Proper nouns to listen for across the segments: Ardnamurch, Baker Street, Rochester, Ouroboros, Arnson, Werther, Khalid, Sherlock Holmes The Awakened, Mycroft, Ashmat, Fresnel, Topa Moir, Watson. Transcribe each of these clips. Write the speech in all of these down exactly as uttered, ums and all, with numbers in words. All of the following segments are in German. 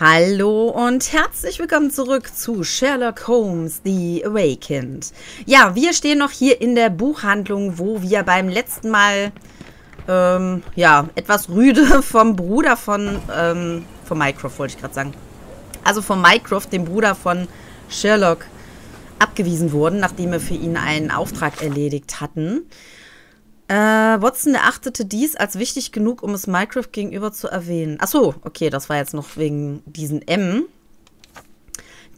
Hallo und herzlich willkommen zurück zu Sherlock Holmes The Awakened. Ja, wir stehen noch hier in der Buchhandlung, wo wir beim letzten Mal, ähm, ja, etwas rüde vom Bruder von, ähm, von Mycroft wollte ich gerade sagen. Also von Mycroft, dem Bruder von Sherlock, abgewiesen wurden, nachdem wir für ihn einen Auftrag erledigt hatten. Äh, Watson erachtete dies als wichtig genug, um es Mycroft gegenüber zu erwähnen. Achso, okay, das war jetzt noch wegen diesen M.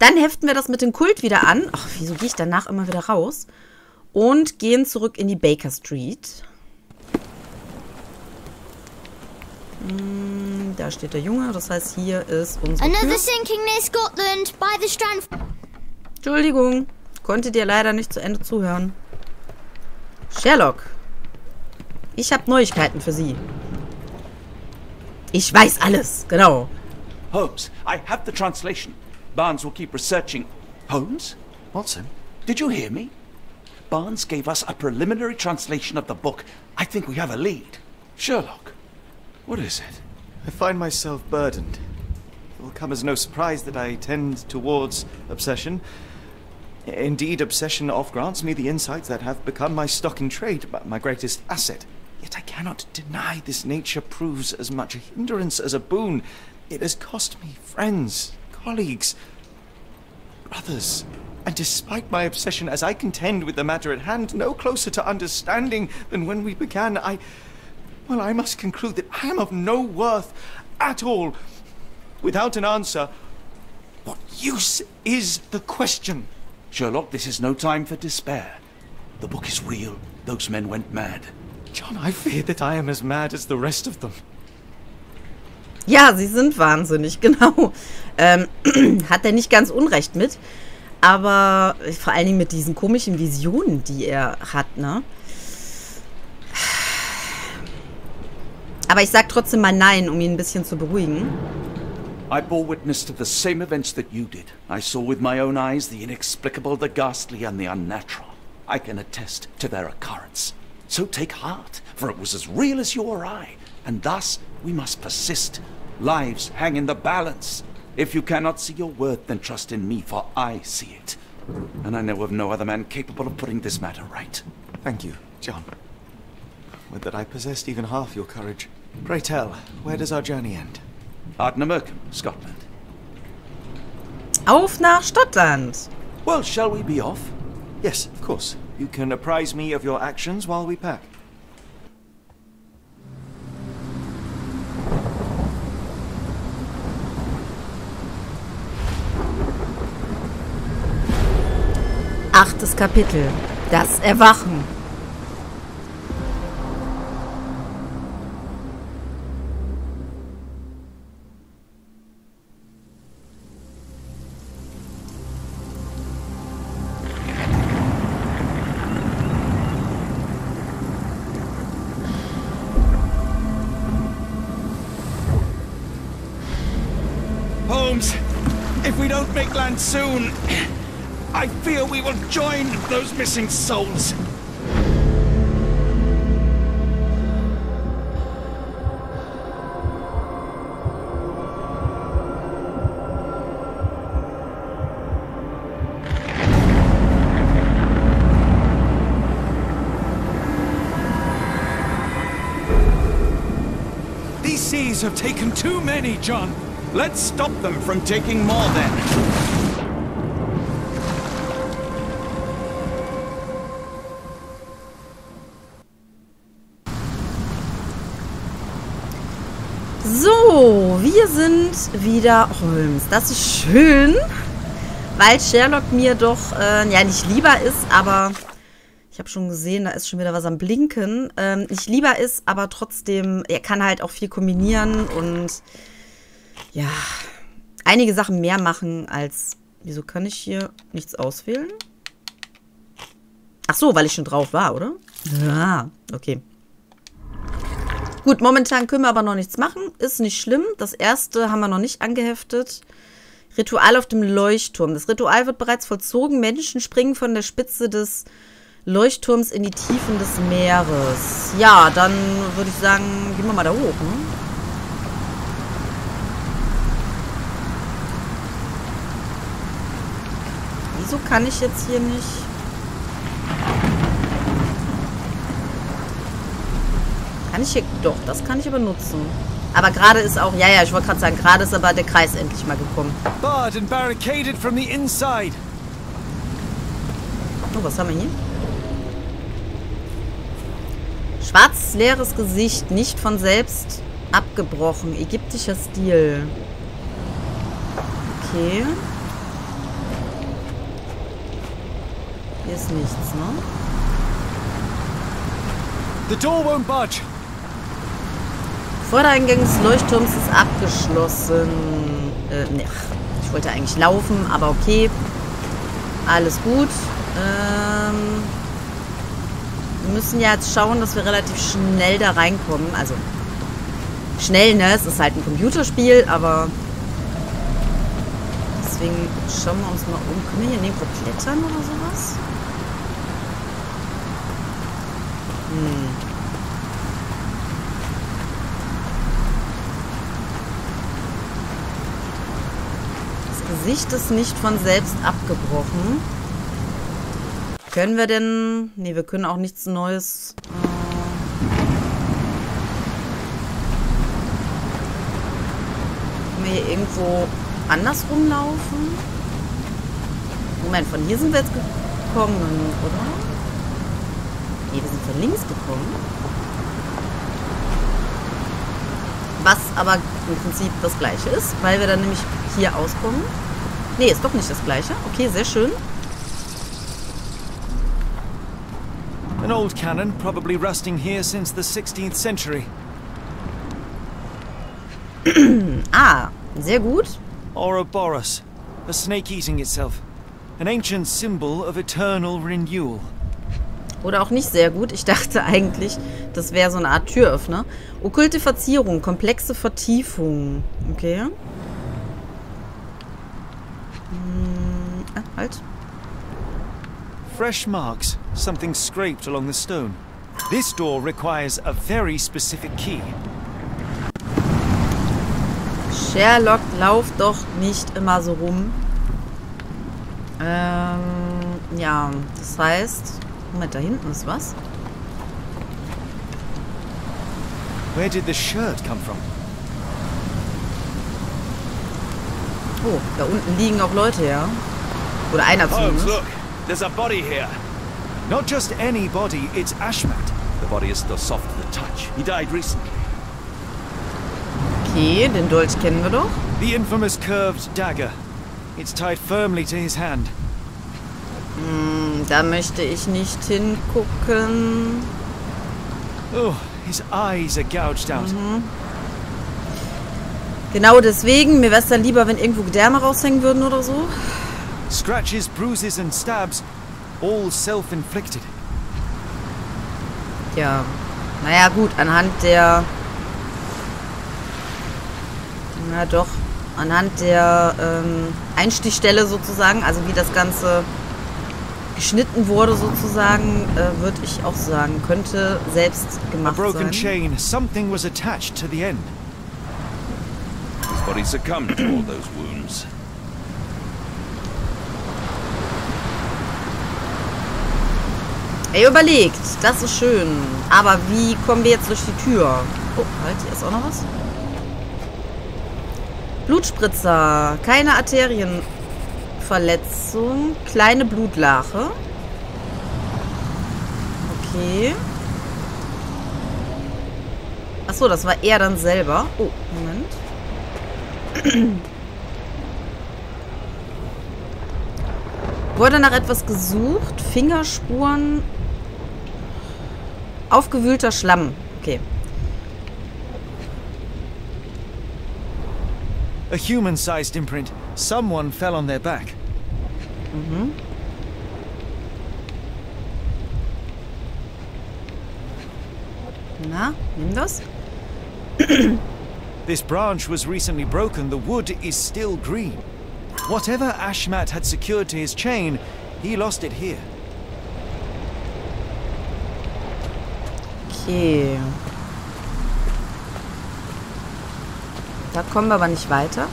Dann heften wir das mit dem Kult wieder an. Ach, wieso gehe ich danach immer wieder raus? Und gehen zurück in die Baker Street. Hm, da steht der Junge, das heißt, hier ist unsere Tür. Entschuldigung, konnte dir leider nicht zu Ende zuhören. Sherlock. Ich habe Neuigkeiten für Sie. Ich weiß alles, genau. Holmes, I have the translation. Barnes will keep researching. Holmes? Watson? Did you hear me? Barnes gave us a preliminary translation of the book. I think we have a lead. Sherlock, what is it? I find myself burdened. It will come as no surprise that I tend towards obsession. Indeed, obsession oft grants me the insights that have become my stock in trade, but my greatest asset. Yet I cannot deny this nature proves as much a hindrance as a boon. It has cost me friends, colleagues, brothers. And despite my obsession, as I contend with the matter at hand, no closer to understanding than when we began, I... Well, I must conclude that I am of no worth at all. Without an answer, what use is the question? Sherlock, this is no time for despair. The book is real. Those men went mad. John, I fear that I am as mad as the rest of them. Ja, sie sind wahnsinnig, genau. Ähm, hat er nicht ganz Unrecht mit. Aber vor allen Dingen mit diesen komischen Visionen, die er hat, ne? Aber ich sag trotzdem mal nein, um ihn ein bisschen zu beruhigen. I bore witness to the same events that you did. I saw with my own eyes the inexplicable, the ghastly, and the unnatural. I can attest to their occurrence. So take heart, for it was as real as you or I, and thus we must persist. Lives hang in the balance. If you cannot see your worth, then trust in me, for I see it. And I know of no other man capable of putting this matter right. Thank you, John. Would that I possessed even half your courage. Pray tell, where does our journey end? Ardnamurch, Scotland. Auf nach Schottland! Well, shall we be off? Yes, of course. You can apprise me of your actions while we pack. Achtes Kapitel. Das Erwachen. And soon, I fear we will join those missing souls. These seas have taken too many, John. Let's stop them from taking more then. So, wir sind wieder Holmes. Das ist schön, weil Sherlock mir doch, äh, ja, nicht lieber ist, aber ich habe schon gesehen, da ist schon wieder was am Blinken. Ähm, nicht lieber ist, aber trotzdem, er kann halt auch viel kombinieren und, ja, einige Sachen mehr machen als... Wieso kann ich hier nichts auswählen? Ach so, weil ich schon drauf war, oder? Ja, okay. Gut, momentan können wir aber noch nichts machen. Ist nicht schlimm. Das erste haben wir noch nicht angeheftet. Ritual auf dem Leuchtturm. Das Ritual wird bereits vollzogen. Menschen springen von der Spitze des Leuchtturms in die Tiefen des Meeres. Ja, dann würde ich sagen, gehen wir mal da hoch, ne? Wieso kann ich jetzt hier nicht... Kann ich hier... Doch, das kann ich aber nutzen. Aber gerade ist auch... Ja, ja, ich wollte gerade sagen, gerade ist aber der Kreis endlich mal gekommen. Oh, was haben wir hier? Schwarzes, leeres Gesicht, nicht von selbst abgebrochen. Ägyptischer Stil. Okay. Hier ist nichts, ne? The door won't budge. Vordereingang des Leuchtturms ist abgeschlossen. Äh, ne, ich wollte eigentlich laufen, aber okay. Alles gut. Ähm, wir müssen ja jetzt schauen, dass wir relativ schnell da reinkommen. Also, schnell, ne? Es ist halt ein Computerspiel, aber... Deswegen schauen wir uns mal um. Können wir hier nirgendwo klettern oder sowas? Hm. Gesicht ist nicht von selbst abgebrochen. Können wir denn... Ne, wir können auch nichts Neues... Äh, können wir hier irgendwo anders rumlaufen? Moment, von hier sind wir jetzt gekommen, oder? Ne, wir sind von links gekommen. Was aber im Prinzip das Gleiche ist, weil wir dann nämlich hier auskommen. Ne, ist doch nicht das Gleiche. Okay, sehr schön. An old cannon, probably rusting here since the sixteenth century. Ah, sehr gut. Ouroboros, a snake eating itself, an ancient symbol of eternal renewal. Oder auch nicht sehr gut. Ich dachte eigentlich, das wäre so eine Art Türöffner. Okkultifizierung, komplexe Vertiefung. Okay. Hm, ah, halt. Fresh marks, something scraped along the stone. This door requires a very specific key. Sherlock, lauf doch nicht immer so rum. Ähm, ja, das heißt... Moment, da hinten ist was. Where did the shirt come from? Oh, da unten liegen auch Leute, ja. Oder einer zumindest. Oh, look, there's a body here. Not just any body, it's Ashmat. The body is still soft to the touch. He died recently. Okay, den Dolch kennen wir doch. The infamous curved dagger. It's tied firmly to his hand. Da möchte ich nicht hingucken. Oh, his eyes are gouged out. Mhm. Genau deswegen. Mir wäre es dann lieber, wenn irgendwo Gedärme raushängen würden oder so. Scratches, bruises and stabs, all self-inflicted. Ja. Naja, gut, anhand der... Na doch, anhand der ähm, Einstichstelle sozusagen, also wie das Ganze... geschnitten wurde sozusagen, äh, würde ich auch sagen, könnte selbst gemacht sein. Chain. Something was attached to the end. His body succumbed to all those wounds. Ey, überlegt, das ist schön. Aber wie kommen wir jetzt durch die Tür? Oh, halt, hier ist auch noch was. Blutspritzer, keine Arterien. Verletzung. Kleine Blutlache. Okay. Achso, das war er dann selber. Oh, Moment. Wurde nach etwas gesucht. Fingerspuren. Aufgewühlter Schlamm. Okay. A human-sized imprint. Someone fell on their back. Mhm. Na, nimm das. This branch was recently broken. The wood is still green. Whatever Ashmat had secured to his chain, he lost it here. Okay. Da kommen wir aber nicht weiter.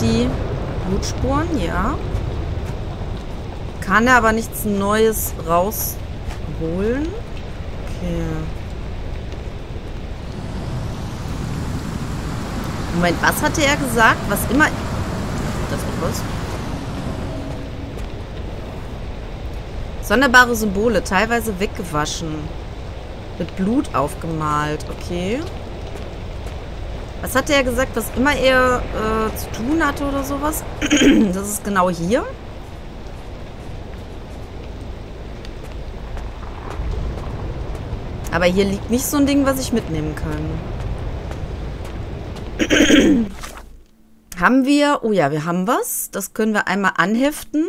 die Blutspuren, ja. Kann er aber nichts Neues rausholen. Okay. Moment, was hatte er gesagt? Was immer... Das ist was. Sonderbare Symbole, teilweise weggewaschen. Mit Blut aufgemalt, okay. Was hatte er gesagt, was immer er äh, zu tun hatte oder sowas? Das ist genau hier. Aber hier liegt nicht so ein Ding, was ich mitnehmen kann. Haben wir... Oh ja, wir haben was. Das können wir einmal anheften.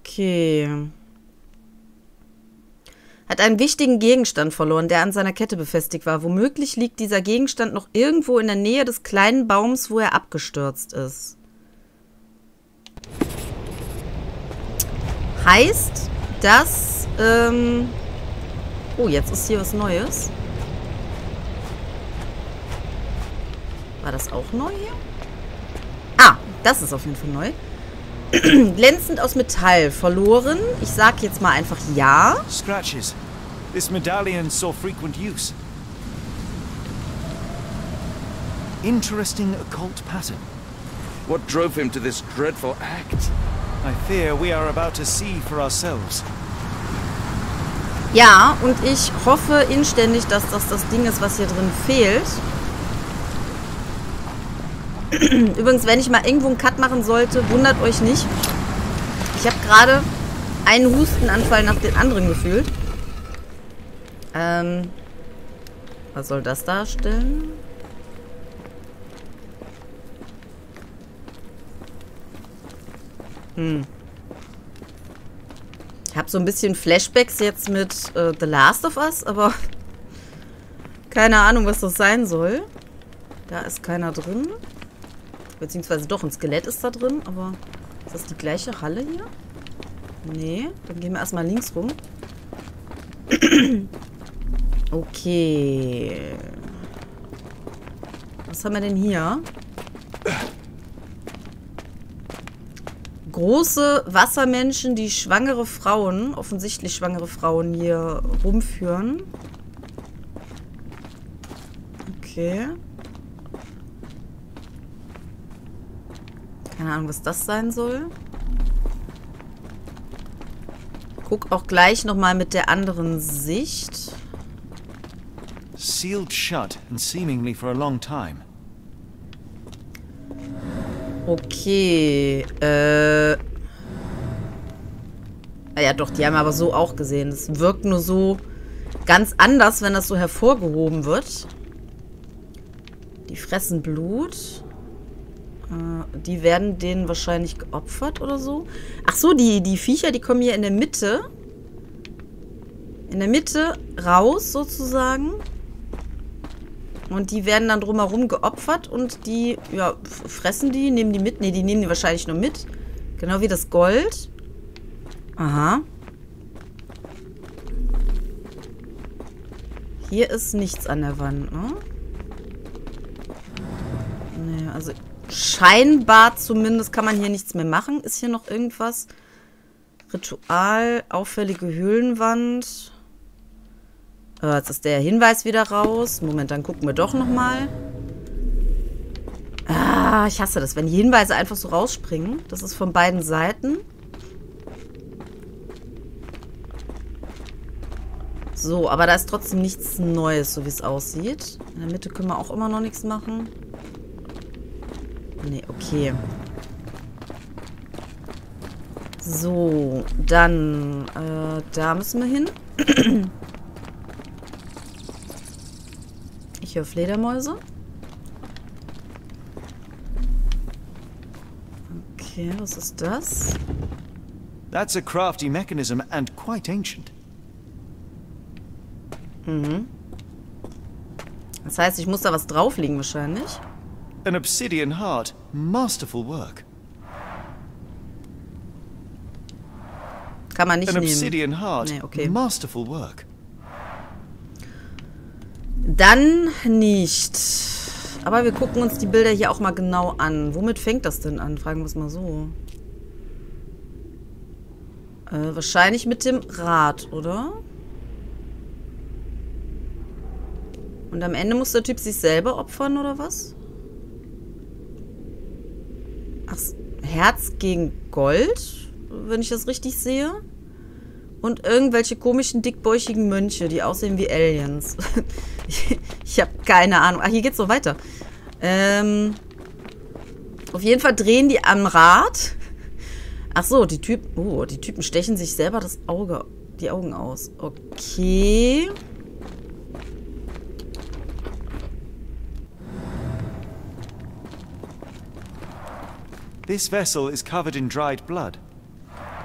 Okay. Hat einen wichtigen Gegenstand verloren, der an seiner Kette befestigt war. Womöglich liegt dieser Gegenstand noch irgendwo in der Nähe des kleinen Baums, wo er abgestürzt ist. Heißt, dass... Ähm oh, jetzt ist hier was Neues. War das auch neu hier? Ah, das ist auf jeden Fall neu. Glänzend aus Metall, verloren. Ich sag jetzt mal einfach ja. Scratches. This medallion saw frequent use. Interesting occult pattern. What drove him to this dreadful act? I fear we are about to see for ourselves. Ja, und ich hoffe inständig, dass das das Ding ist, was hier drin fehlt. Übrigens, wenn ich mal irgendwo einen Cut machen sollte, wundert euch nicht. Ich habe gerade einen Hustenanfall nach dem anderen gefühlt. Ähm, was soll das darstellen? Hm. Ich habe so ein bisschen Flashbacks jetzt mit äh, The Last of Us, aber keine Ahnung, was das sein soll. Da ist keiner drin. Beziehungsweise doch, ein Skelett ist da drin, aber ist das die gleiche Halle hier? Nee, dann gehen wir erstmal links rum. Okay. Was haben wir denn hier? Große Wassermenschen, die schwangere Frauen, offensichtlich schwangere Frauen hier rumführen. Okay. Keine Ahnung, was das sein soll. Guck auch gleich nochmal mit der anderen Sicht. Sealed shut and seemingly for a long time. Okay, äh... ja doch, die haben wir aber so auch gesehen. Das wirkt nur so ganz anders, wenn das so hervorgehoben wird. Die fressen Blut. Die werden denen wahrscheinlich geopfert oder so. Ach so, die, die Viecher, die kommen hier in der Mitte. In der Mitte raus, sozusagen. Und die werden dann drumherum geopfert und die, ja, fressen die, nehmen die mit. Ne, die nehmen die wahrscheinlich nur mit. Genau wie das Gold. Aha. Hier ist nichts an der Wand, ne? Ne, also... Scheinbar zumindest kann man hier nichts mehr machen. Ist hier noch irgendwas? Ritual, auffällige Höhlenwand. Äh, jetzt ist der Hinweis wieder raus. Moment, dann gucken wir doch nochmal. Ah, ich hasse das, wenn die Hinweise einfach so rausspringen. Das ist von beiden Seiten. So, aber da ist trotzdem nichts Neues, so wie es aussieht. In der Mitte können wir auch immer noch nichts machen. Nee, okay. So, dann äh, da müssen wir hin. Ich höre Fledermäuse. Okay, was ist das? That's a crafty mechanism and quite ancient. Mhm. Das heißt, ich muss da was drauflegen wahrscheinlich. An obsidian heart. Masterful work. Kann man nicht An nehmen. Obsidian heart. Nee, okay. Masterful work. Dann nicht. Aber wir gucken uns die Bilder hier auch mal genau an. Womit fängt das denn an? Fragen wir es mal so. Äh, wahrscheinlich mit dem Rad, oder? Und am Ende muss der Typ sich selber opfern, oder was? Ach, Herz gegen Gold, wenn ich das richtig sehe. Und irgendwelche komischen, dickbäuchigen Mönche, die aussehen wie Aliens. ich ich habe keine Ahnung. Ach, hier geht's noch weiter. Ähm, auf jeden Fall drehen die am Rad. Ach so, die Typen... Oh, die Typen stechen sich selber das Auge, die Augen aus. Okay. This vessel is covered in dried blood.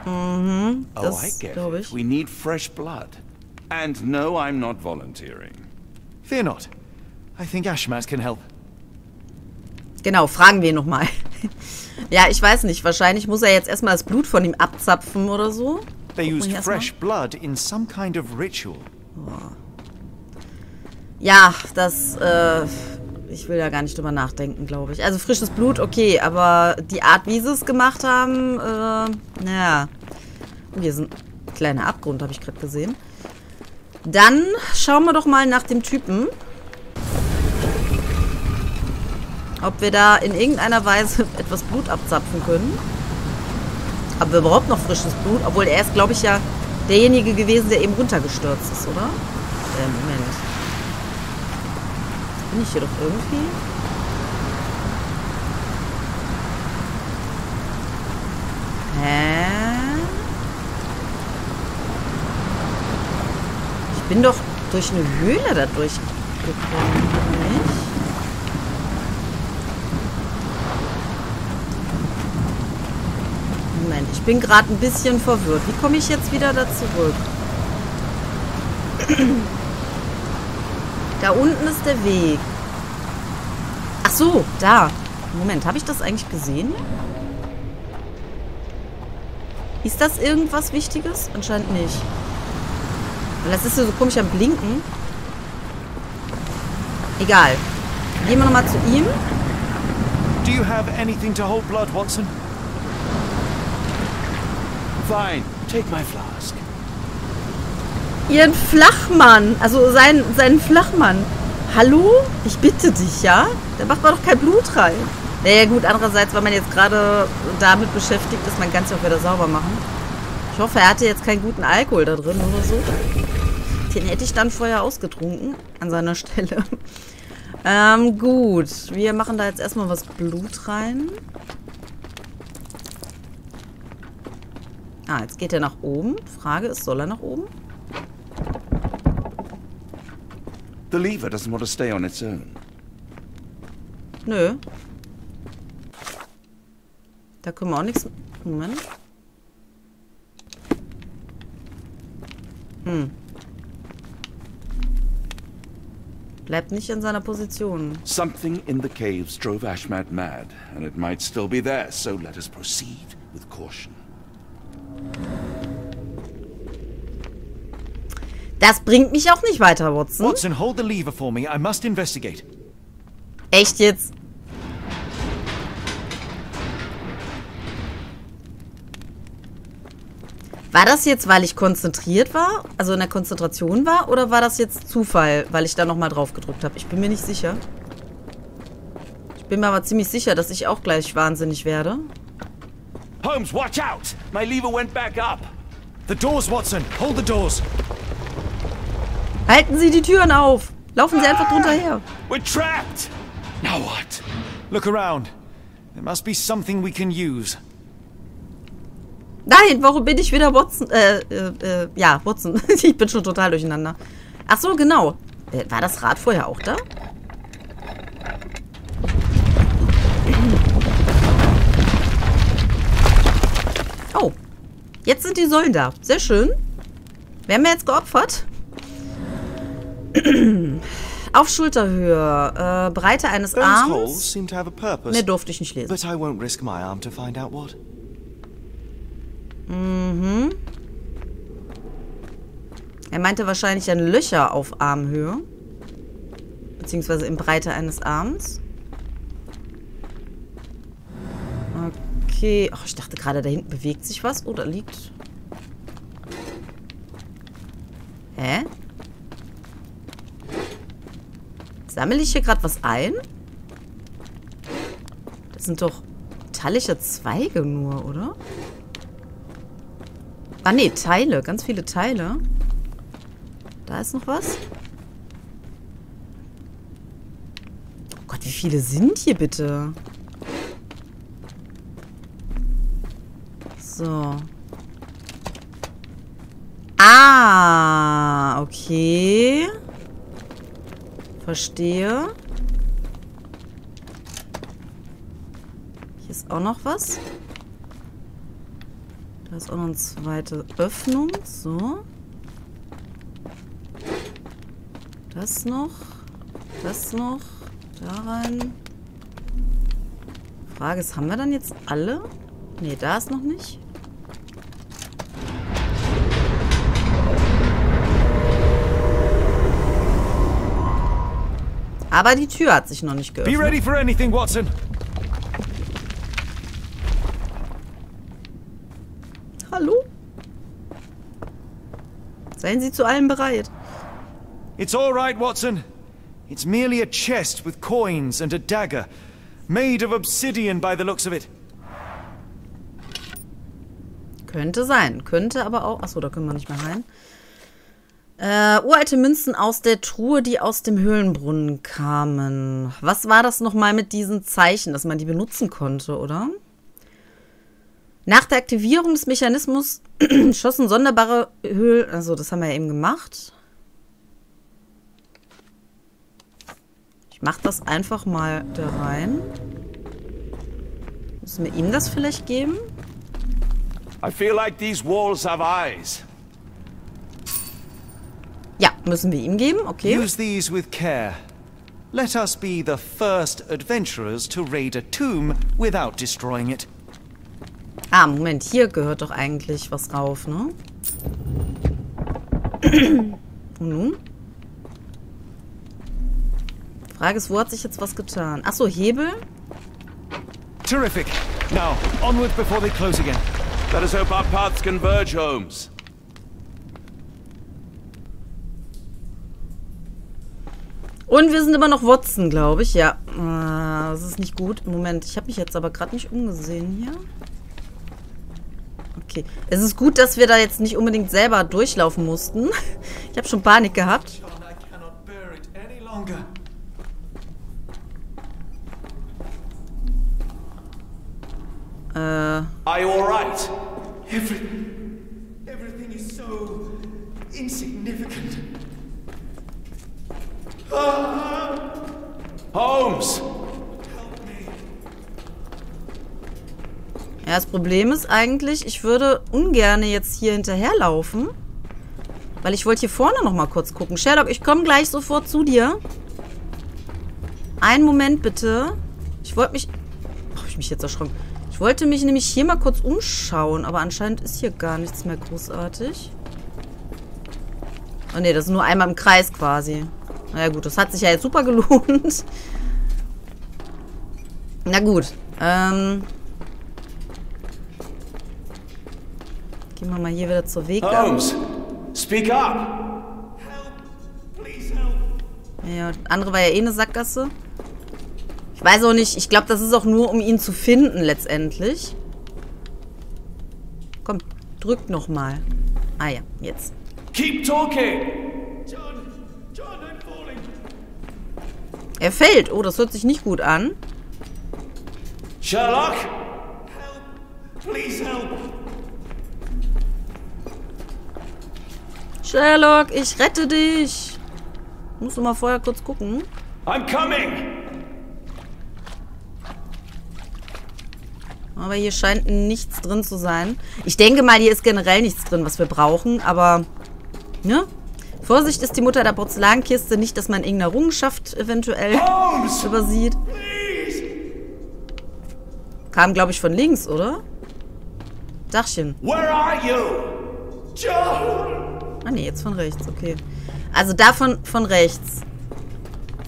Mhm, das glaube ich. We need fresh blood. And no, I'm not volunteering. Fear not. I think Ashmat can help. Genau, fragen wir ihn nochmal. Ja, ich weiß nicht. Wahrscheinlich muss er jetzt erstmal das Blut von ihm abzapfen oder so. They used fresh blood in some kind of ritual. Ja, das, äh, ich will da gar nicht drüber nachdenken, glaube ich. Also frisches Blut, okay, aber die Art, wie sie es gemacht haben, äh, naja. Hier ist ein kleiner Abgrund, habe ich gerade gesehen. Dann schauen wir doch mal nach dem Typen. Ob wir da in irgendeiner Weise etwas Blut abzapfen können. Haben wir überhaupt noch frisches Blut? Obwohl er ist, glaube ich, ja derjenige gewesen, der eben runtergestürzt ist, oder? Äh, Moment. Bin ich hier doch irgendwie? Hä? Ich bin doch durch eine Höhle da durchgekommen, nicht? Moment, ich bin gerade ein bisschen verwirrt. Wie komme ich jetzt wieder da zurück? Da unten ist der Weg. Ach so, da. Moment, habe ich das eigentlich gesehen? Ist das irgendwas Wichtiges? Anscheinend nicht. Weil das ist ja so komisch am Blinken. Egal. Gehen wir nochmal zu ihm. Do you have anything to hold blood, Watson? Fine, take my flask. Ihren Flachmann. Also seinen, seinen Flachmann. Hallo? Ich bitte dich, ja? Da macht man doch kein Blut rein. Naja gut, andererseits, weil man jetzt gerade damit beschäftigt ist, man kann es auch wieder sauber machen. Ich hoffe, er hatte jetzt keinen guten Alkohol da drin oder so. Den hätte ich dann vorher ausgetrunken. An seiner Stelle. ähm, gut. Wir machen da jetzt erstmal was Blut rein. Ah, jetzt geht er nach oben. Frage ist, soll er nach oben? The lever doesn't want to stay on its own. Nö. Da können wir auch nichts... Moment. Hm. Bleibt nicht in seiner Position. Something in the caves drove Ashmat mad, and it might still be there, so let us proceed with caution. Das bringt mich auch nicht weiter, Watson. Watson, hold the lever for me. I must investigate. Echt jetzt? War das jetzt, weil ich konzentriert war? Also in der Konzentration war? Oder war das jetzt Zufall, weil ich da nochmal drauf gedrückt habe? Ich bin mir nicht sicher. Ich bin mir aber ziemlich sicher, dass ich auch gleich wahnsinnig werde. Holmes, watch out! My lever went back up. The doors, Watson. Hold the doors. Halten Sie die Türen auf! Laufen Sie einfach drunter her! We're trapped! Now what? Look around. There must be something we can use. Nein, warum bin ich wieder Watson? Äh, äh, äh, ja, Watson. Ich bin schon total durcheinander. Ach so, genau. War das Rad vorher auch da? Oh. Jetzt sind die Säulen da. Sehr schön. Wer haben wir jetzt geopfert? Auf Schulterhöhe, äh, Breite eines Arms. Ne, durfte ich nicht lesen. Mhm. Er meinte wahrscheinlich ein Löcher auf Armhöhe. Beziehungsweise in Breite eines Arms. Okay. Oh, ich dachte gerade, da hinten bewegt sich was. Oh, da liegt... Hä? Sammle ich hier gerade was ein? Das sind doch metallische Zweige nur, oder? Ah, nee, Teile. Ganz viele Teile. Da ist noch was. Oh Gott, wie viele sind hier bitte? So. Ah, okay. Verstehe. Hier ist auch noch was. Da ist auch noch eine zweite Öffnung. So. Das noch. Das noch. Da rein. Frage ist, haben wir dann jetzt alle? Nee, da ist noch nicht. Aber die Tür hat sich noch nicht geöffnet. Be ready for anything, Watson. Hallo? Seien Sie zu allem bereit. It's all right, Watson. It's merely a chest with coins and a dagger, made of obsidian by the looks of it. Könnte sein, könnte aber auch. Achso, da können wir nicht mehr rein. Äh, uralte Münzen aus der Truhe, die aus dem Höhlenbrunnen kamen. Was war das nochmal mit diesen Zeichen, dass man die benutzen konnte, oder? Nach der Aktivierung des Mechanismus schossen sonderbare Höhlen... Also, das haben wir ja eben gemacht. Ich mach das einfach mal da rein. Müssen wir ihm das vielleicht geben? I feel like these walls have eyes. Ja, müssen wir ihm geben, okay. Use these with care. Let us be the first adventurers to raid a tomb without destroying it. Ah, Moment, hier gehört doch eigentlich was rauf, ne? Und nun? Frage ist, wo hat sich jetzt was getan? Achso, Hebel? Terrific. Now, onward before they close again. Let us hope our paths converge, Holmes. Und wir sind immer noch Watson, glaube ich. Ja, äh, das ist nicht gut. Moment, ich habe mich jetzt aber gerade nicht umgesehen hier. Okay, es ist gut, dass wir da jetzt nicht unbedingt selber durchlaufen mussten. Ich habe schon Panik gehabt. Äh. Are you alright? Everything, everything is so insignificant. Holmes! Ja, das Problem ist eigentlich, ich würde ungern jetzt hier hinterherlaufen. Weil ich wollte hier vorne nochmal kurz gucken. Sherlock, ich komme gleich sofort zu dir. Einen Moment bitte. Ich wollte mich... Oh, hab ich mich jetzt erschrocken. Ich wollte mich nämlich hier mal kurz umschauen. Aber anscheinend ist hier gar nichts mehr großartig. Oh ne, das ist nur einmal im Kreis quasi. Na ja, gut, das hat sich ja jetzt super gelohnt. Na gut. Ähm. Gehen wir mal hier wieder zur Weggang. Holmes, speak up! Help, please help. Ja, andere war ja eh eine Sackgasse. Ich weiß auch nicht, ich glaube, das ist auch nur, um ihn zu finden letztendlich. Komm, drück nochmal. Ah ja, jetzt. Keep talking! Er fällt. Oh, das hört sich nicht gut an. Sherlock? Help. Please help. Sherlock, ich rette dich. Musst du mal vorher kurz gucken. I'm coming. Aber hier scheint nichts drin zu sein. Ich denke mal, hier ist generell nichts drin, was wir brauchen. Aber, ne? Vorsicht ist die Mutter der Porzellankiste, nicht, dass man irgendeine Errungenschaft eventuell Holmes, übersieht. Please. Kam, glaube ich, von links, oder? Dachchen. Where are you? John. Ah, ne, jetzt von rechts, okay. Also da von, von rechts.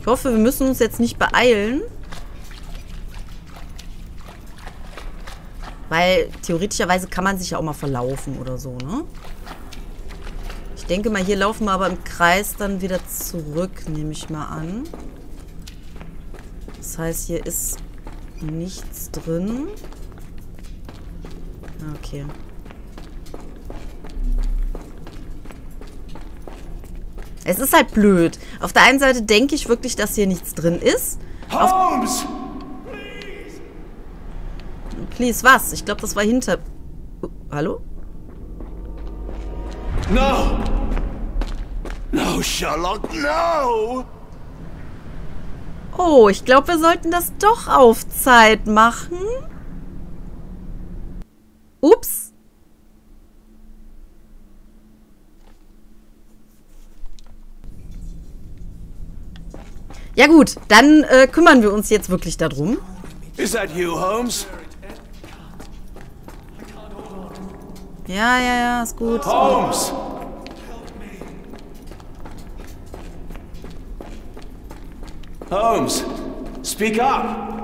Ich hoffe, wir müssen uns jetzt nicht beeilen. Weil theoretischerweise kann man sich ja auch mal verlaufen oder so, ne? Ich denke mal, hier laufen wir aber im Kreis dann wieder zurück, nehme ich mal an. Das heißt, hier ist nichts drin. Okay. Es ist halt blöd. Auf der einen Seite denke ich wirklich, dass hier nichts drin ist. Auf Holmes! Please, was? Ich glaube, das war hinter... Uh, hallo? No! No, Sherlock, no! Oh, ich glaube, wir sollten das doch auf Zeit machen. Ups. Ja gut, dann äh, kümmern wir uns jetzt wirklich darum. Is that you, Holmes? Ja, ja, ja, ist gut. Ist Holmes! Gut. Holmes, speak up!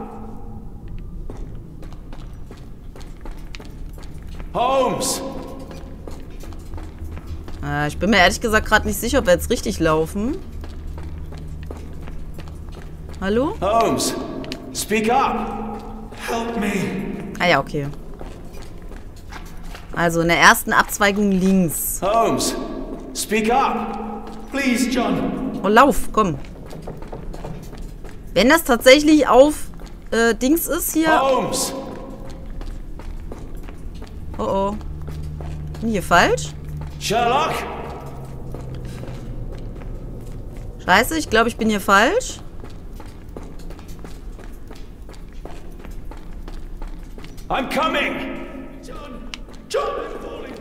Holmes! Äh, ich bin mir ehrlich gesagt gerade nicht sicher, ob wir jetzt richtig laufen. Hallo? Holmes, speak up! Help me! Ah ja, okay. Also in der ersten Abzweigung links. Holmes, speak up! Please, John! Oh, lauf, komm! Wenn das tatsächlich auf äh, Dings ist hier... Holmes. Oh oh. Bin hier falsch? Sherlock! Scheiße, ich glaube, ich bin hier falsch. I'm coming! John! John, I'm falling!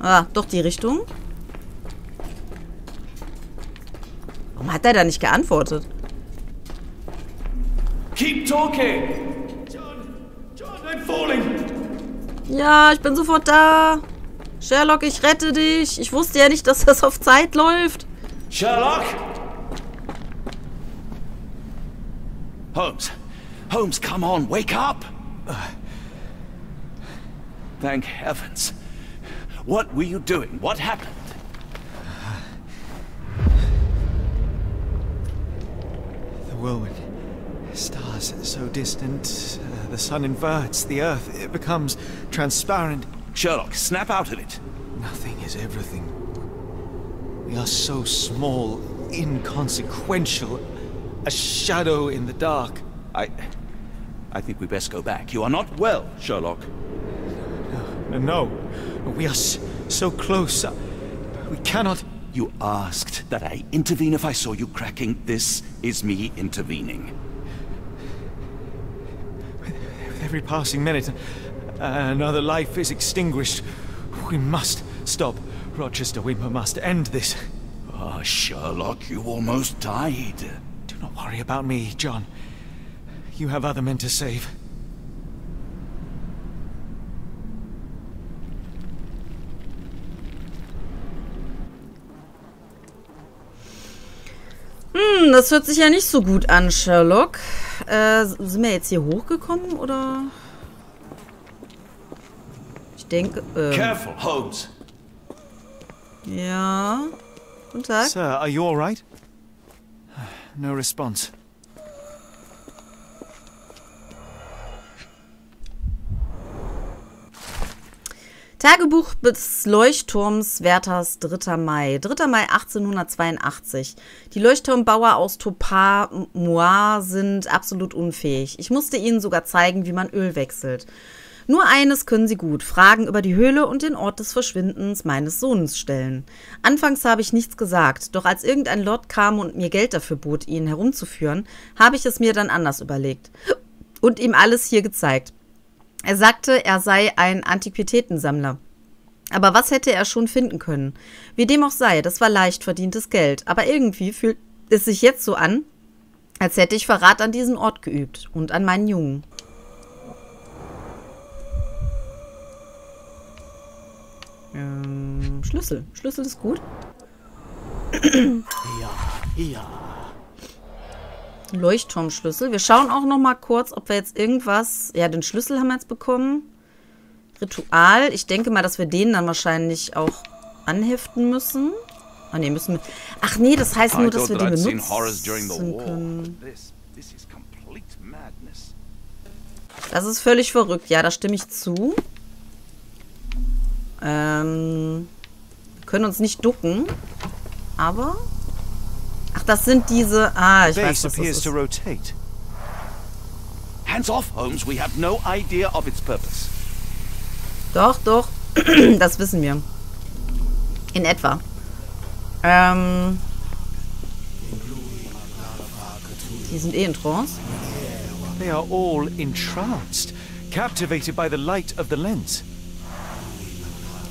Ah, doch die Richtung. Warum hat er da nicht geantwortet? Keep talking. John, John, I'm falling. Ja, ich bin sofort da. Sherlock, ich rette dich. Ich wusste ja nicht, dass das auf Zeit läuft. Sherlock? Holmes. Holmes, come on, wake up. Uh, thank heavens. What were you doing? What happened? The whirlwind. Stars so distant, uh, the sun inverts, the earth, it becomes transparent. Sherlock, snap out of it. Nothing is everything. We are so small, inconsequential, a shadow in the dark. I... I think we best go back. You are not well, Sherlock. No, no, no. We are so close. We cannot... You asked that I intervene if I saw you cracking. This is me intervening. Every passing minute, another life is extinguished. We must stop, Rochester. We must end this. Ah, Sherlock, you almost died. Do not worry about me, John. You have other men to save. Hm, das hört sich ja nicht so gut an, Sherlock. Äh, sind wir jetzt hier hochgekommen, oder? Ich denke, äh... Careful, Holmes. Ja... Guten Tag. Sir, are you all right? No response. Tagebuch des Leuchtturms Werthers, dritter Mai. dritter Mai achtzehnhundertzweiundachtzig. Die Leuchtturmbauer aus Topa Moir sind absolut unfähig. Ich musste ihnen sogar zeigen, wie man Öl wechselt. Nur eines können sie gut, Fragen über die Höhle und den Ort des Verschwindens meines Sohnes stellen. Anfangs habe ich nichts gesagt, doch als irgendein Lord kam und mir Geld dafür bot, ihn herumzuführen, habe ich es mir dann anders überlegt und ihm alles hier gezeigt. Er sagte, er sei ein Antiquitätensammler. Aber was hätte er schon finden können? Wie dem auch sei, das war leicht verdientes Geld. Aber irgendwie fühlt es sich jetzt so an, als hätte ich Verrat an diesen Ort geübt und an meinen Jungen. Ähm, Schlüssel. Schlüssel ist gut. Ja, ja. Leuchtturmschlüssel. Wir schauen auch noch mal kurz, ob wir jetzt irgendwas... Ja, den Schlüssel haben wir jetzt bekommen. Ritual. Ich denke mal, dass wir den dann wahrscheinlich auch anheften müssen. Ah, nee, müssen wir... Ach nee, das heißt nur, dass wir die benutzen können. Das ist völlig verrückt. Ja, da stimme ich zu. Ähm... Wir können uns nicht ducken. Aber... Ach, das sind diese... Ah, ich weiß, was das ist. Hands off, Holmes. We have no idea of its purpose. Doch, doch. Das wissen wir. In etwa. Ähm... Die sind eh in Trance. They are all entranced, captivated by the light of the lens.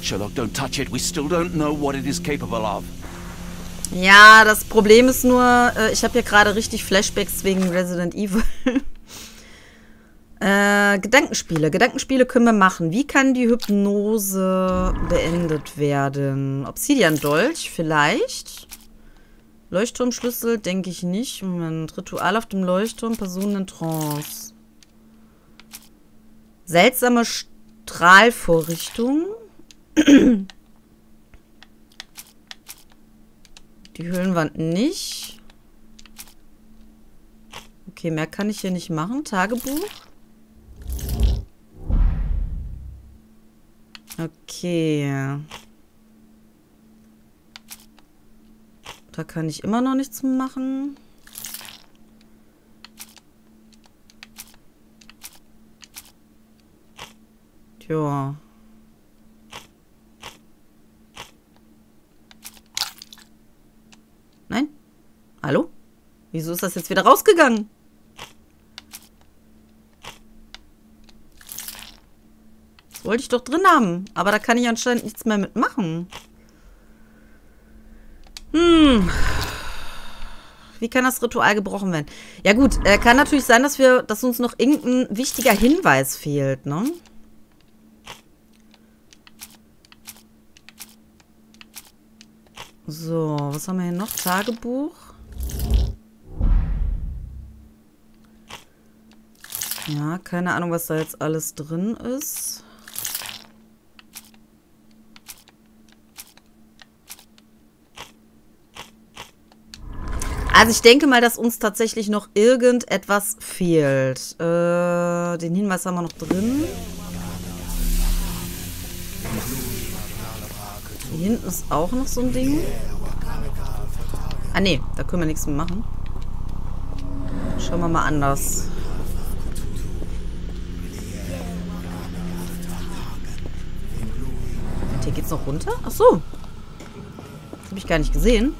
Sherlock, don't touch it. We still don't know what it is capable of. Ja, das Problem ist nur, ich habe hier gerade richtig Flashbacks wegen Resident Evil. äh, Gedankenspiele. Gedankenspiele können wir machen. Wie kann die Hypnose beendet werden? Obsidian-Dolch vielleicht? Leuchtturmschlüssel denke ich nicht. Moment. Ritual auf dem Leuchtturm. Personen in Trance. Seltsame Strahlvorrichtung. Die Höhlenwand nicht. Okay, mehr kann ich hier nicht machen. Tagebuch. Okay. Da kann ich immer noch nichts machen. Tja. Nein? Hallo? Wieso ist das jetzt wieder rausgegangen? Das wollte ich doch drin haben. Aber da kann ich anscheinend nichts mehr mitmachen. Hm. Wie kann das Ritual gebrochen werden? Ja gut, äh, kann natürlich sein, dass wir, dass uns noch irgendein wichtiger Hinweis fehlt, ne? So, was haben wir hier noch? Tagebuch. Ja, keine Ahnung, was da jetzt alles drin ist. Also ich denke mal, dass uns tatsächlich noch irgendetwas fehlt. Äh, den Hinweis haben wir noch drin. Hier hinten ist auch noch so ein Ding. Ah ne, da können wir nichts mehr machen. Schauen wir mal anders. Und hier geht's noch runter? Ach so. Das habe ich gar nicht gesehen.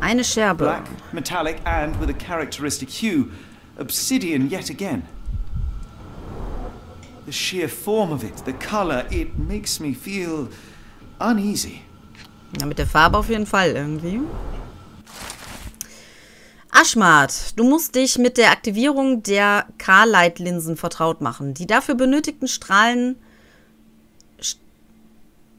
Eine Scherbe. Black, metallic and with a characteristic hue. Obsidian yet again. The sheer form of it, the color, it makes me feel uneasy. Ja, mit der Farbe auf jeden Fall irgendwie. Ashmat, du musst dich mit der Aktivierung der Khalid-Linsen vertraut machen. Die dafür benötigten Strahlen... St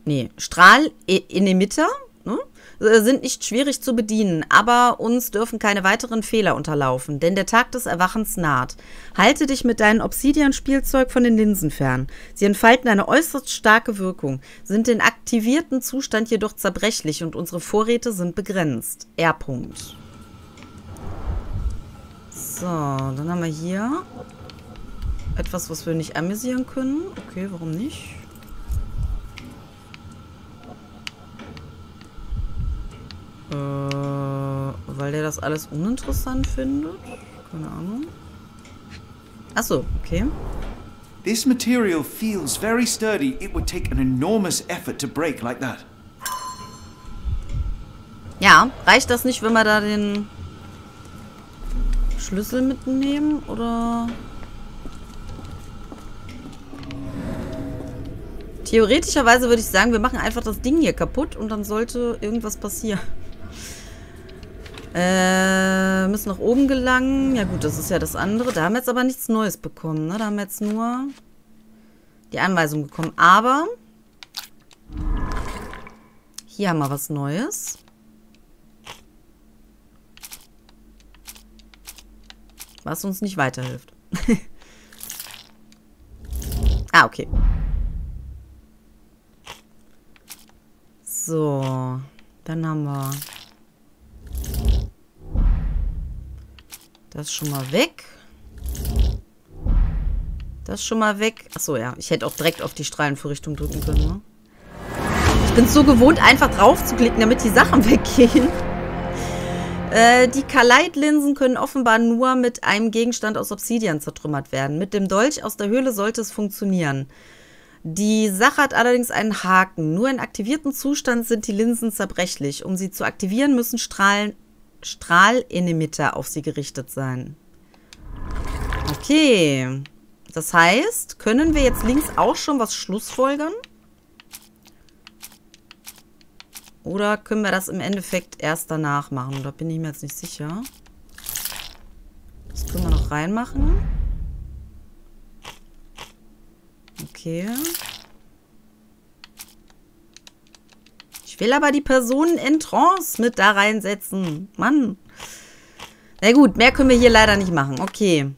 nee, Strahlemitter ne, sind nicht schwierig zu bedienen, aber uns dürfen keine weiteren Fehler unterlaufen, denn der Tag des Erwachens naht. Halte dich mit deinem Obsidian-Spielzeug von den Linsen fern. Sie entfalten eine äußerst starke Wirkung, sind in aktivierten Zustand jedoch zerbrechlich und unsere Vorräte sind begrenzt. R. So, dann haben wir hier etwas, was wir nicht amüsieren können. Okay, warum nicht? Weil der das alles uninteressant findet? Keine Ahnung. Achso, okay. This material feels very sturdy. It would take an enormous effort to break like that. Ja, reicht das nicht, wenn wir da den Schlüssel mitnehmen? Oder? Theoretischerweise würde ich sagen, wir machen einfach das Ding hier kaputt und dann sollte irgendwas passieren. Äh, müssen nach oben gelangen. Ja gut, das ist ja das andere. Da haben wir jetzt aber nichts Neues bekommen, ne? Da haben wir jetzt nur die Anweisung bekommen. Aber hier haben wir was Neues. was uns nicht weiterhilft. Ah, okay. So, dann haben wir das schon mal weg. Das schon mal weg. Achso, ja. Ich hätte auch direkt auf die Strahlenvorrichtung drücken können, ne? Ich bin so gewohnt, einfach drauf zu klicken, damit die Sachen weggehen. Äh, die Kaleid-Linsen können offenbar nur mit einem Gegenstand aus Obsidian zertrümmert werden. Mit dem Dolch aus der Höhle sollte es funktionieren. Die Sache hat allerdings einen Haken. Nur in aktiviertem Zustand sind die Linsen zerbrechlich. Um sie zu aktivieren, müssen Strahlen, Strahlenimeter auf sie gerichtet sein. Okay. Das heißt, können wir jetzt links auch schon was schlussfolgern? Oder können wir das im Endeffekt erst danach machen? Da bin ich mir jetzt nicht sicher. Das können wir noch reinmachen. Okay. Ich will aber die Personen in Trance mit da reinsetzen. Mann. Na gut, mehr können wir hier leider nicht machen. Okay.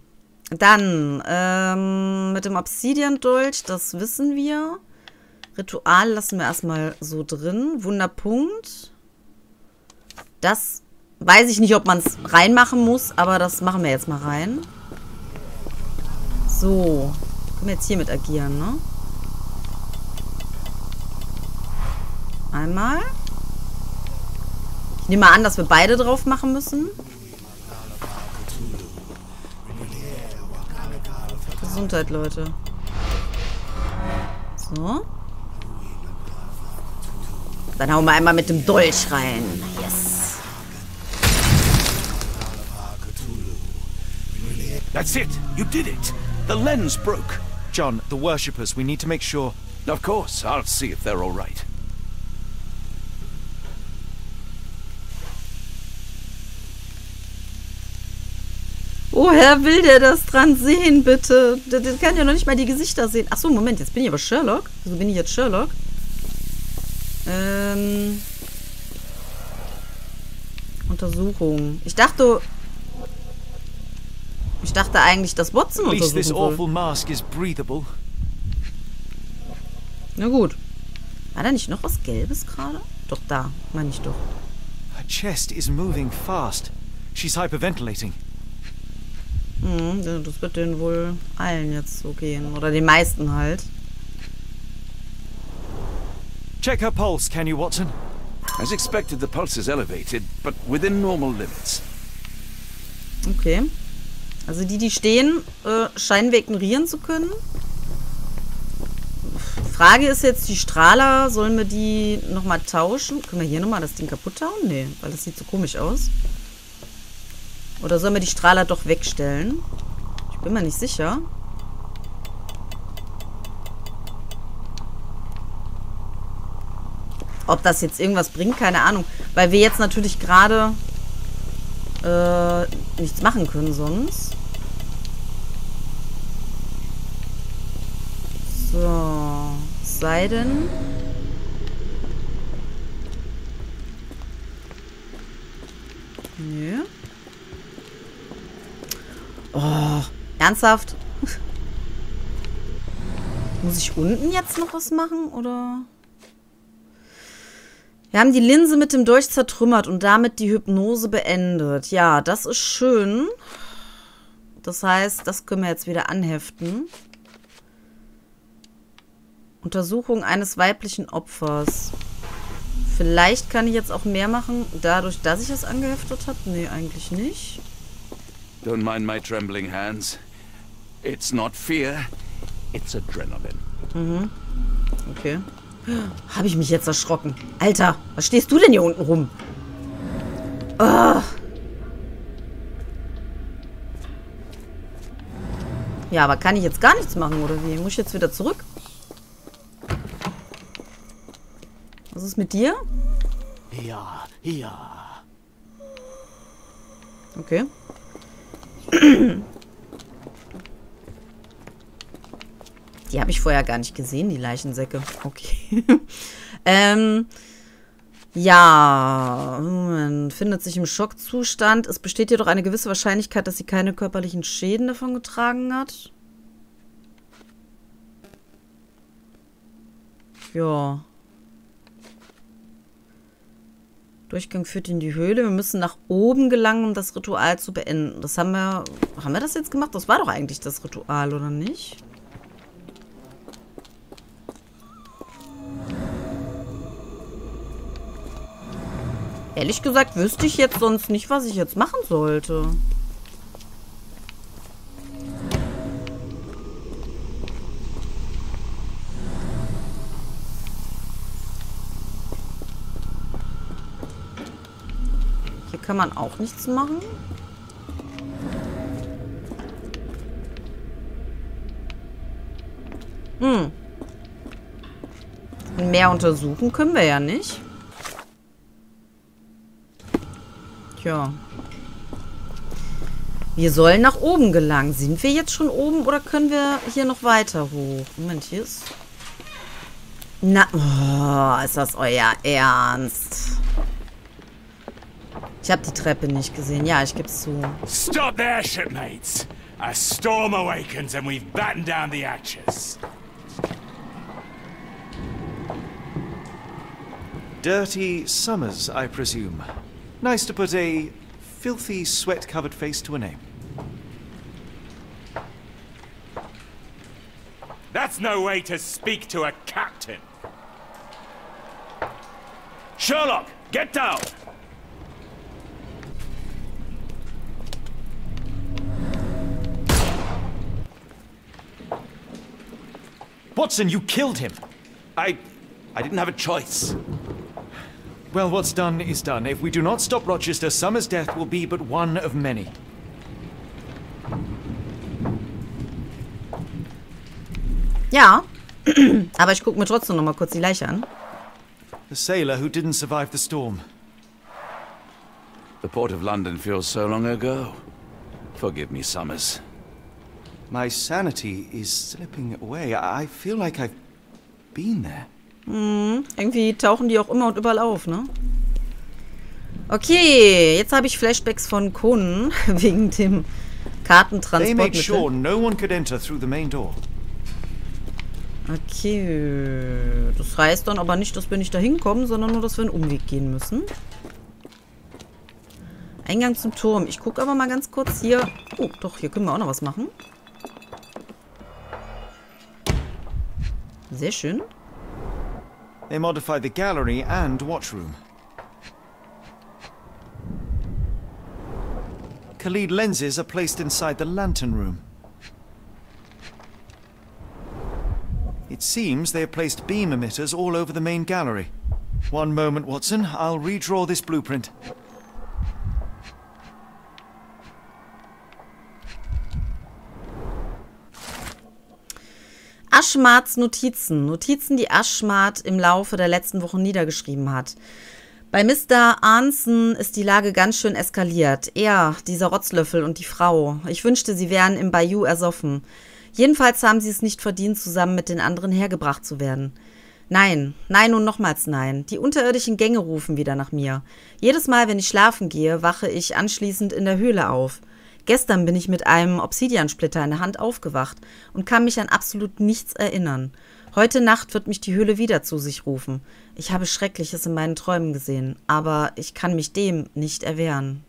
Dann, ähm, mit dem Obsidian-Dolch, das wissen wir. Ritual lassen wir erstmal so drin. Wunderpunkt. Das weiß ich nicht, ob man es reinmachen muss, aber das machen wir jetzt mal rein. So. Können wir jetzt hiermit agieren, ne? Einmal. Ich nehme mal an, dass wir beide drauf machen müssen. Gesundheit, Leute. So. Dann hauen wir einmal mit dem Dolch rein. Yes. That's it. You did it. The lens broke. John, the worshippers, we need to make sure. Of course, I'll see if they're all right. Woher will der das dran sehen, bitte? Der, der kann ja noch nicht mal die Gesichter sehen. Achso, Moment, jetzt bin ich aber Sherlock. Wieso bin ich jetzt Sherlock? Ähm. Untersuchung. Ich dachte... Ich dachte eigentlich, dass Watson untersuchen soll. Na gut. War da nicht noch was Gelbes gerade? Doch, da. Meine ich doch. Her chest is moving fast. She's hyperventilating. Hm, das wird denen wohl allen jetzt so gehen. Oder den meisten halt. Check her pulse, can you, Watson? As expected, the pulse is elevated, but within normal limits. Okay. Also die, die stehen, äh, scheinen wir ignorieren zu können. Frage ist jetzt, die Strahler, sollen wir die nochmal tauschen? Können wir hier nochmal das Ding kaputt hauen? Nee, weil das sieht so komisch aus. Oder sollen wir die Strahler doch wegstellen? Ich bin mir nicht sicher. Ob das jetzt irgendwas bringt, keine Ahnung. Weil wir jetzt natürlich gerade äh, nichts machen können sonst. So, sei denn... Nö. Oh, ernsthaft? Muss ich unten jetzt noch was machen, oder? Wir haben die Linse mit dem Dolch zertrümmert und damit die Hypnose beendet. Ja, das ist schön. Das heißt, das können wir jetzt wieder anheften. Untersuchung eines weiblichen Opfers. Vielleicht kann ich jetzt auch mehr machen, dadurch, dass ich es angeheftet habe. Nee, eigentlich nicht. Don't mind my trembling hands. It's not fear, it's adrenaline. Mhm. Okay. Habe ich mich jetzt erschrocken. Alter, was stehst du denn hier unten rum? Oh. Ja, aber kann ich jetzt gar nichts machen, oder wie? Muss ich jetzt wieder zurück? Was ist mit dir? Ja, ja. Okay. Die habe ich vorher gar nicht gesehen, die Leichensäcke. Okay. ähm, Ja, man findet sich im Schockzustand. Es besteht jedoch eine gewisse Wahrscheinlichkeit, dass sie keine körperlichen Schäden davon getragen hat. Ja. Durchgang führt in die Höhle. Wir müssen nach oben gelangen, um das Ritual zu beenden. Das haben wir... Haben wir das jetzt gemacht? Das war doch eigentlich das Ritual, oder nicht? Ehrlich gesagt wüsste ich jetzt sonst nicht, was ich jetzt machen sollte. Hier kann man auch nichts machen. Hm. Mehr untersuchen können wir ja nicht. Ja. Wir sollen nach oben gelangen. Sind wir jetzt schon oben oder können wir hier noch weiter hoch? Moment, hier ist... Na, oh, ist das euer Ernst? Ich habe die Treppe nicht gesehen. Ja, ich gebe es zu. Stop there, shipmates. A storm awakens and we've battened down the hatches. Dirty summers, I presume. Nice to put a filthy, sweat-covered face to a name. That's no way to speak to a captain. Sherlock, get down! Watson, you killed him! I... I didn't have a choice. Well, what's done is done. If we do not stop Rochester, Summer's death will be but one of many. Ja, aber ich gucke mir trotzdem noch mal kurz die Leiche an. The sailor who didn't survive the storm. The port of London feels so long ago. Forgive me, Summers. My sanity is slipping away. I feel like I've been there. Hm, irgendwie tauchen die auch immer und überall auf, ne? Okay, jetzt habe ich Flashbacks von Conan wegen dem Kartentransportmittel. Okay, das heißt dann aber nicht, dass wir nicht da hinkommen, sondern nur, dass wir einen Umweg gehen müssen. Eingang zum Turm. Ich gucke aber mal ganz kurz hier. Oh, doch, hier können wir auch noch was machen. Sehr schön. They modified the gallery and watchroom. Khalid lenses are placed inside the lantern room. It seems they have placed beam emitters all over the main gallery. One moment, Watson. I'll redraw this blueprint. Ashmats Notizen. Notizen, die Ashmat im Laufe der letzten Wochen niedergeschrieben hat. Bei Mister Arnson ist die Lage ganz schön eskaliert. Er, dieser Rotzlöffel und die Frau. Ich wünschte, sie wären im Bayou ersoffen. Jedenfalls haben sie es nicht verdient, zusammen mit den anderen hergebracht zu werden. Nein, nein und nochmals nein. Die unterirdischen Gänge rufen wieder nach mir. Jedes Mal, wenn ich schlafen gehe, wache ich anschließend in der Höhle auf. Gestern bin ich mit einem Obsidiansplitter in der Hand aufgewacht und kann mich an absolut nichts erinnern. Heute Nacht wird mich die Höhle wieder zu sich rufen. Ich habe Schreckliches in meinen Träumen gesehen, aber ich kann mich dem nicht erwehren.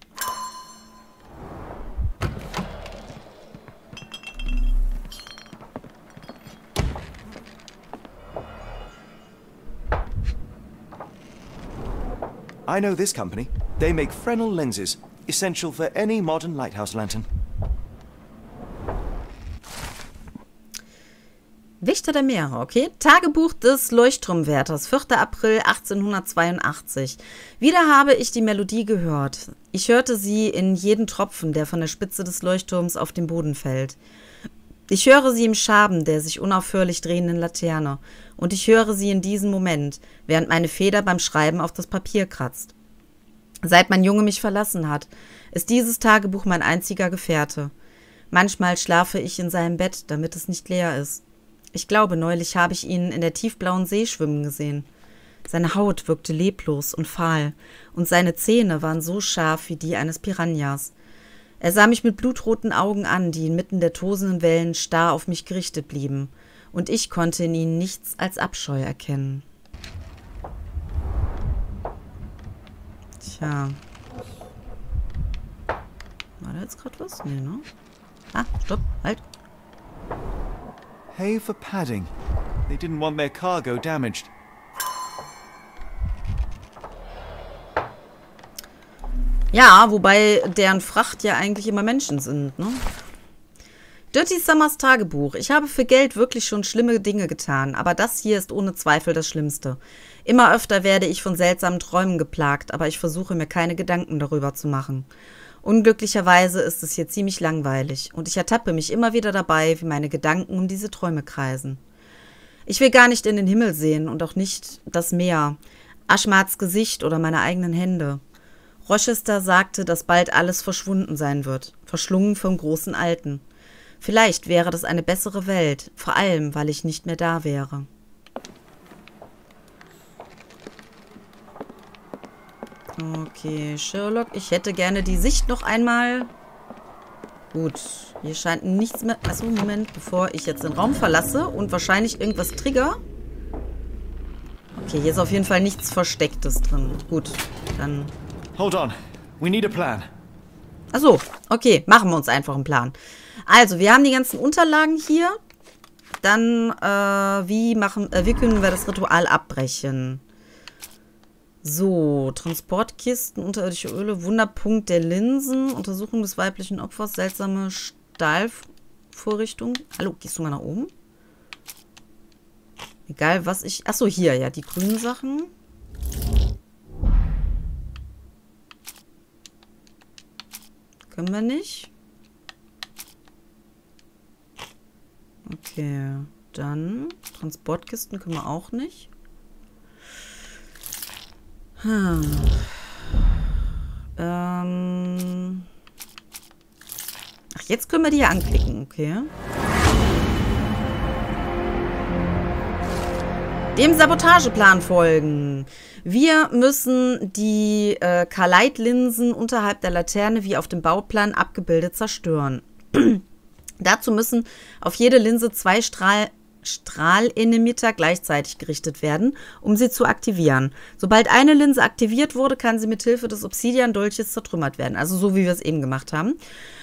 I know this company. They make Fresnel lenses. Essential for any modern lighthouse lantern. Wächter der Meere, okay. Tagebuch des Leuchtturmwärters, vierter April achtzehnhundertzweiundachtzig. Wieder habe ich die Melodie gehört. Ich hörte sie in jedem Tropfen, der von der Spitze des Leuchtturms auf den Boden fällt. Ich höre sie im Schaben der sich unaufhörlich drehenden Laterne. Und ich höre sie in diesem Moment, während meine Feder beim Schreiben auf das Papier kratzt. Seit mein Junge mich verlassen hat, ist dieses Tagebuch mein einziger Gefährte. Manchmal schlafe ich in seinem Bett, damit es nicht leer ist. Ich glaube, neulich habe ich ihn in der tiefblauen See schwimmen gesehen. Seine Haut wirkte leblos und fahl, und seine Zähne waren so scharf wie die eines Piranhas. Er sah mich mit blutroten Augen an, die inmitten der tosenden Wellen starr auf mich gerichtet blieben, und ich konnte in ihnen nichts als Abscheu erkennen. Tja. War da jetzt gerade was? Nee, ne? Ah, stopp, halt. Hay for padding. They didn't want their cargo damaged. Ja, wobei deren Fracht ja eigentlich immer Menschen sind, ne? Dirty Summers Tagebuch. Ich habe für Geld wirklich schon schlimme Dinge getan, aber das hier ist ohne Zweifel das Schlimmste. Immer öfter werde ich von seltsamen Träumen geplagt, aber ich versuche mir keine Gedanken darüber zu machen. Unglücklicherweise ist es hier ziemlich langweilig und ich ertappe mich immer wieder dabei, wie meine Gedanken um diese Träume kreisen. Ich will gar nicht in den Himmel sehen und auch nicht das Meer, Ashmats Gesicht oder meine eigenen Hände. Rochester sagte, dass bald alles verschwunden sein wird, verschlungen vom großen Alten. Vielleicht wäre das eine bessere Welt, vor allem, weil ich nicht mehr da wäre. Okay, Sherlock, ich hätte gerne die Sicht noch einmal. Gut, hier scheint nichts mehr... Achso, Moment, bevor ich jetzt den Raum verlasse und wahrscheinlich irgendwas trigger. Okay, hier ist auf jeden Fall nichts Verstecktes drin. Gut, dann... Hold on, we need a plan. Achso, okay, machen wir uns einfach einen Plan. Also, wir haben die ganzen Unterlagen hier. Dann, äh, wie machen, äh, wie können wir das Ritual abbrechen? So, Transportkisten, unterirdische Öle, Wunderpunkt der Linsen, Untersuchung des weiblichen Opfers, seltsame Stahlvorrichtung. Hallo, gehst du mal nach oben? Egal, was ich... Achso, hier, ja, die grünen Sachen. Können wir nicht. Okay, dann Transportkisten können wir auch nicht. Hm. Ähm. Ach, jetzt können wir die ja anklicken, okay. Dem Sabotageplan folgen. Wir müssen die äh, Khalid-Linsen unterhalb der Laterne wie auf dem Bauplan abgebildet zerstören. Dazu müssen auf jede Linse zwei Strahl Strahlenimeter gleichzeitig gerichtet werden, um sie zu aktivieren. Sobald eine Linse aktiviert wurde, kann sie mit Hilfe des Obsidian-Dolches zertrümmert werden. Also so, wie wir es eben gemacht haben.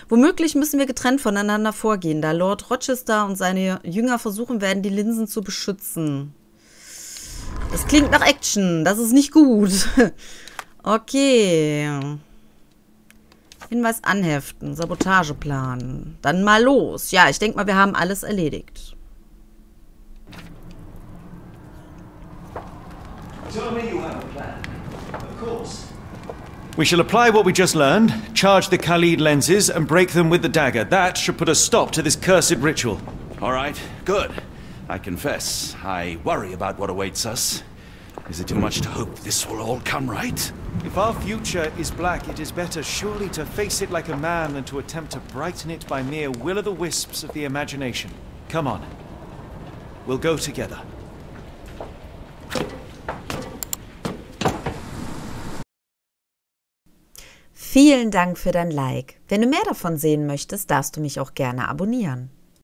Womöglich müssen wir getrennt voneinander vorgehen, da Lord Rochester und seine Jünger versuchen werden, die Linsen zu beschützen. Das klingt nach Action. Das ist nicht gut. Okay. Hinweis anheften. Sabotageplan. Dann mal los. Ja, ich denke mal, wir haben alles erledigt. Tell me you have a plan. Of course. We shall apply what we just learned, charge the Khalid lenses, and break them with the dagger. That should put a stop to this cursed ritual. All right, good. I confess, I worry about what awaits us. Is it too much to hope this will all come right? If our future is black, it is better surely to face it like a man than to attempt to brighten it by mere will-o'-the-wisps of the imagination. Come on. We'll go together. Vielen Dank für dein Like. Wenn du mehr davon sehen möchtest, darfst du mich auch gerne abonnieren.